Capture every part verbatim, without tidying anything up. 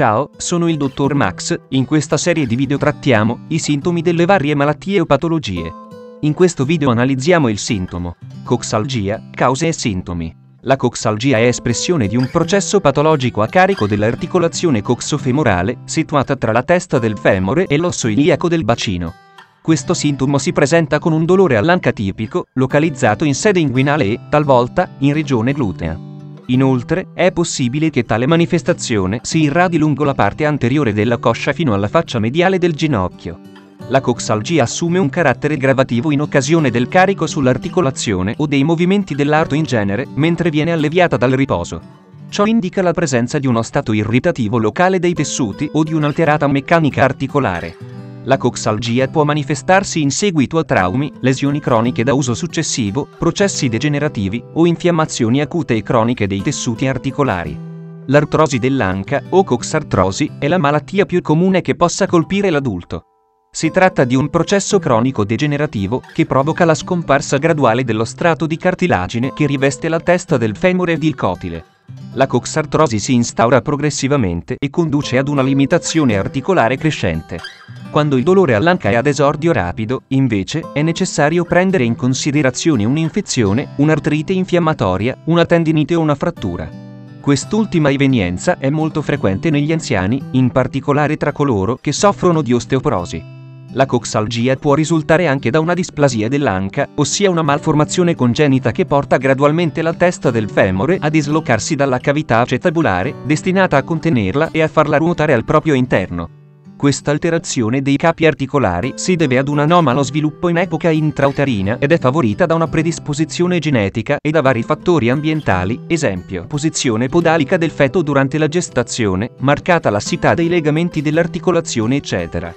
Ciao, sono il dottor Max, in questa serie di video trattiamo i sintomi delle varie malattie o patologie. In questo video analizziamo il sintomo coxalgia, cause e sintomi. La coxalgia è espressione di un processo patologico a carico dell'articolazione coxofemorale, situata tra la testa del femore e l'osso iliaco del bacino. Questo sintomo si presenta con un dolore all'anca tipico, localizzato in sede inguinale e, talvolta, in regione glutea. Inoltre, è possibile che tale manifestazione si irradi lungo la parte anteriore della coscia fino alla faccia mediale del ginocchio. La coxalgia assume un carattere gravativo in occasione del carico sull'articolazione o dei movimenti dell'arto in genere, mentre viene alleviata dal riposo. Ciò indica la presenza di uno stato irritativo locale dei tessuti o di un'alterata meccanica articolare. La coxalgia può manifestarsi in seguito a traumi, lesioni croniche da uso successivo, processi degenerativi o infiammazioni acute e croniche dei tessuti articolari. L'artrosi dell'anca, o coxartrosi, è la malattia più comune che possa colpire l'adulto. Si tratta di un processo cronico degenerativo che provoca la scomparsa graduale dello strato di cartilagine che riveste la testa del femore ed il cotile. La coxartrosi si instaura progressivamente e conduce ad una limitazione articolare crescente. Quando il dolore all'anca è ad esordio rapido, invece, è necessario prendere in considerazione un'infezione, un'artrite infiammatoria, una tendinite o una frattura. Quest'ultima evenienza è molto frequente negli anziani, in particolare tra coloro che soffrono di osteoporosi. La coxalgia può risultare anche da una displasia dell'anca, ossia una malformazione congenita che porta gradualmente la testa del femore a dislocarsi dalla cavità acetabulare, destinata a contenerla e a farla ruotare al proprio interno. Questa alterazione dei capi articolari si deve ad un anomalo sviluppo in epoca intrauterina ed è favorita da una predisposizione genetica e da vari fattori ambientali, esempio posizione podalica del feto durante la gestazione, marcata lassità dei legamenti dell'articolazione eccetera.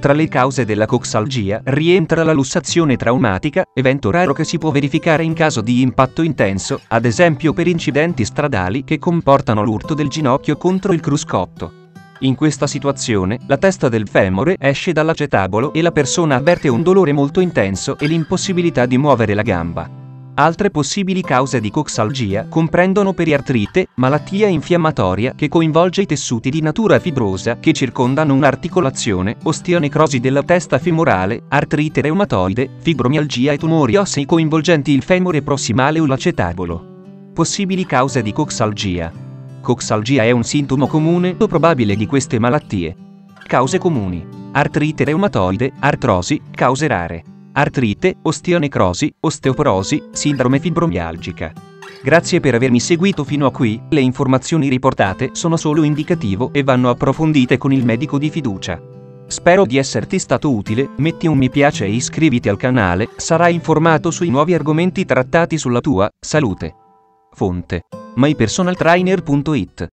Tra le cause della coxalgia rientra la lussazione traumatica, evento raro che si può verificare in caso di impatto intenso, ad esempio per incidenti stradali che comportano l'urto del ginocchio contro il cruscotto. In questa situazione, la testa del femore esce dall'acetabolo e la persona avverte un dolore molto intenso e l'impossibilità di muovere la gamba. Altre possibili cause di coxalgia comprendono periartrite, malattia infiammatoria che coinvolge i tessuti di natura fibrosa che circondano un'articolazione, osteonecrosi della testa femorale, artrite reumatoide, fibromialgia e tumori ossei coinvolgenti il femore prossimale o l'acetabolo. Possibili cause di coxalgia. Coxalgia è un sintomo comune o probabile di queste malattie. Cause comuni: artrite reumatoide, artrosi, cause rare, artrite, osteonecrosi, osteoporosi, sindrome fibromialgica. Grazie per avermi seguito fino a qui, le informazioni riportate sono solo indicativo e vanno approfondite con il medico di fiducia. Spero di esserti stato utile, metti un mi piace e iscriviti al canale, sarai informato sui nuovi argomenti trattati sulla tua salute. Fonte: mypersonaltrainer punto it